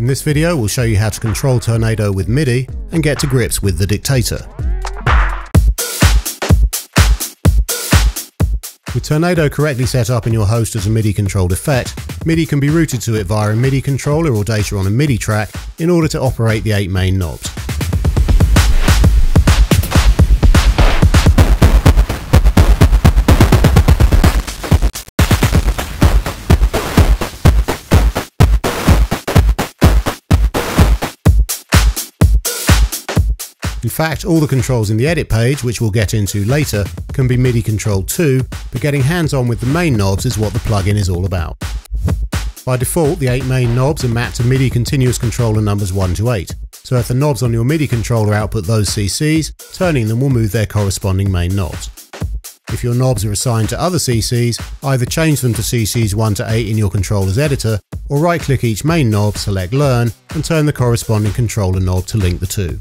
In this video, we'll show you how to control Turnado with MIDI and get to grips with the Dictator. With Turnado correctly set up in your host as a MIDI-controlled effect, MIDI can be routed to it via a MIDI controller or data on a MIDI track in order to operate the 8 main knobs. In fact, all the controls in the edit page, which we'll get into later, can be MIDI controlled too, but getting hands-on with the main knobs is what the plugin is all about. By default, the 8 main knobs are mapped to MIDI continuous controller numbers 1 to 8, so if the knobs on your MIDI controller output those CCs, turning them will move their corresponding main knobs. If your knobs are assigned to other CCs, either change them to CCs 1 to 8 in your controller's editor, or right-click each main knob, select Learn, and turn the corresponding controller knob to link the two.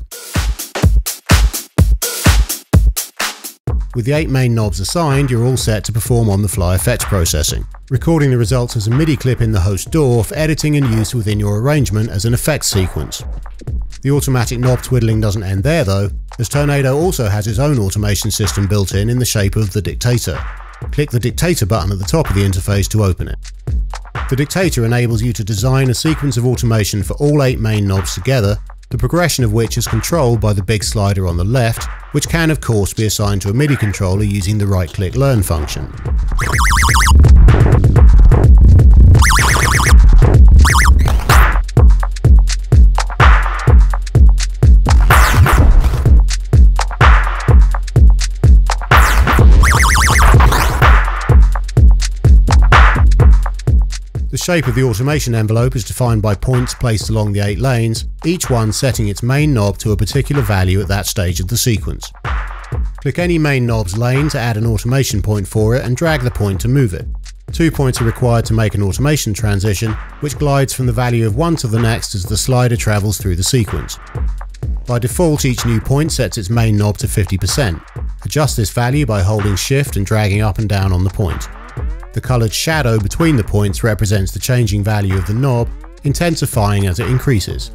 With the 8 main knobs assigned, you're all set to perform on-the-fly effects processing, recording the results as a MIDI clip in the host DAW for editing and use within your arrangement as an effects sequence. The automatic knob twiddling doesn't end there though, as Turnado also has its own automation system built in the shape of the Dictator. Click the Dictator button at the top of the interface to open it. The Dictator enables you to design a sequence of automation for all 8 main knobs together, the progression of which is controlled by the big slider on the left, which can of course be assigned to a MIDI controller using the right-click Learn function. The shape of the automation envelope is defined by points placed along the 8 lanes, each one setting its main knob to a particular value at that stage of the sequence. Click any main knob's lane to add an automation point for it and drag the point to move it. 2 points are required to make an automation transition, which glides from the value of one to the next as the slider travels through the sequence. By default, each new point sets its main knob to 50%. Adjust this value by holding Shift and dragging up and down on the point. The coloured shadow between the points represents the changing value of the knob, intensifying as it increases.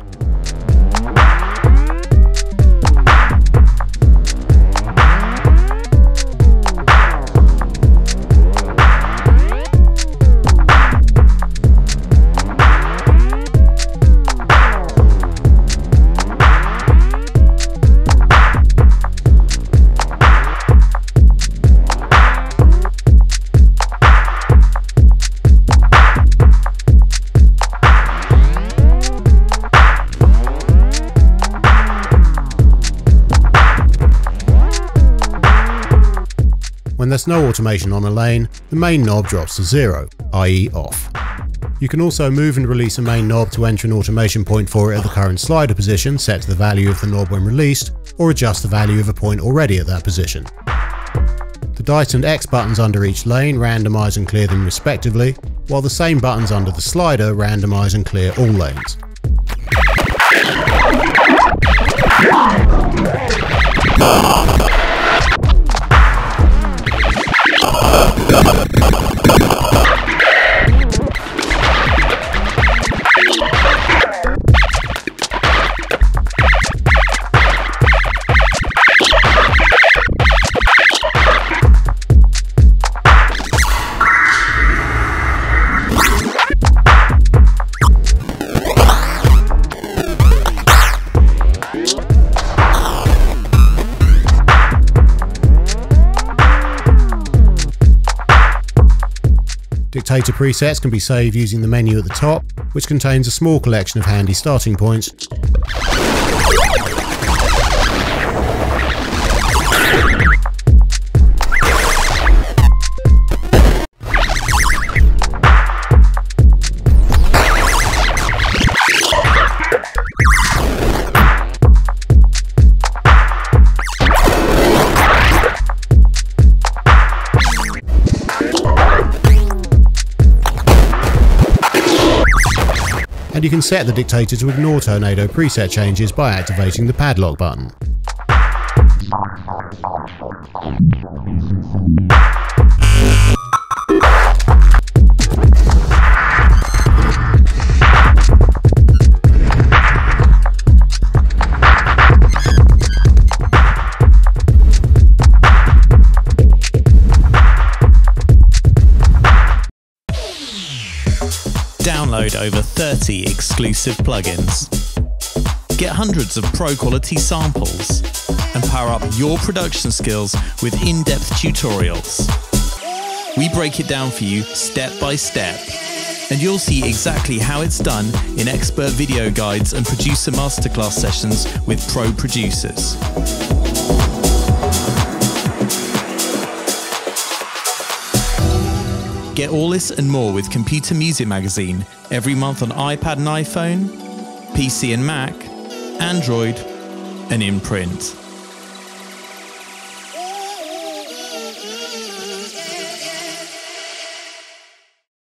When there's no automation on a lane, the main knob drops to 0, i.e. off. You can also move and release a main knob to enter an automation point for it at the current slider position, set to the value of the knob when released, or adjust the value of a point already at that position. The Dice and X buttons under each lane randomise and clear them respectively, while the same buttons under the slider randomise and clear all lanes. Dictator presets can be saved using the menu at the top, which contains a small collection of handy starting points. And you can set the Dictator to ignore Turnado preset changes by activating the padlock button. download over 30 exclusive plugins. Get hundreds of pro-quality samples and power up your production skills with in-depth tutorials. We break it down for you step by step, and you'll see exactly how it's done in expert video guides and producer masterclass sessions with pro producers. Get all this and more with Computer Music Magazine every month on iPad and iPhone, PC and Mac, Android and in print.